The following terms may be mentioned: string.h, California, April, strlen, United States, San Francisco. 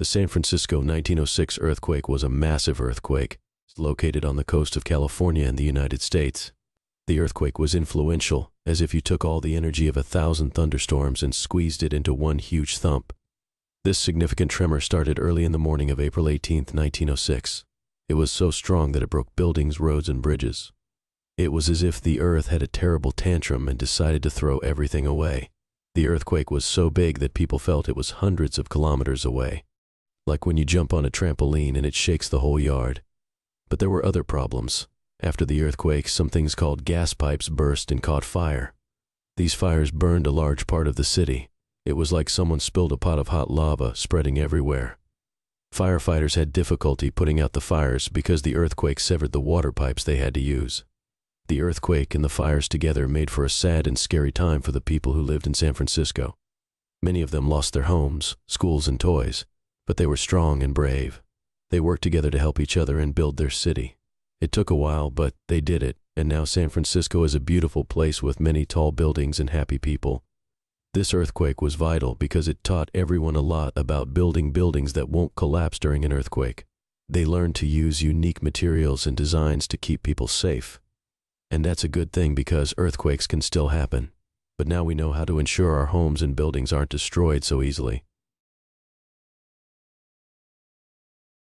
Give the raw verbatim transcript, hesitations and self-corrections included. The San Francisco nineteen oh six earthquake was a massive earthquake located on the coast of California in the United States. The earthquake was influential, as if you took all the energy of a thousand thunderstorms and squeezed it into one huge thump. This significant tremor started early in the morning of April eighteenth, nineteen oh six. It was so strong that it broke buildings, roads, and bridges. It was as if the earth had a terrible tantrum and decided to throw everything away. The earthquake was so big that people felt it was hundreds of kilometers away, like when you jump on a trampoline and it shakes the whole yard. But there were other problems. After the earthquake, some things called gas pipes burst and caught fire. These fires burned a large part of the city. It was like someone spilled a pot of hot lava, spreading everywhere. Firefighters had difficulty putting out the fires because the earthquake severed the water pipes they had to use. The earthquake and the fires together made for a sad and scary time for the people who lived in San Francisco. Many of them lost their homes, schools, and toys, but they were strong and brave. They worked together to help each other and build their city. It took a while, but they did it, and now San Francisco is a beautiful place with many tall buildings and happy people. This earthquake was vital because it taught everyone a lot about building buildings that won't collapse during an earthquake. They learned to use unique materials and designs to keep people safe. And that's a good thing because earthquakes can still happen. But now we know how to ensure our homes and buildings aren't destroyed so easily.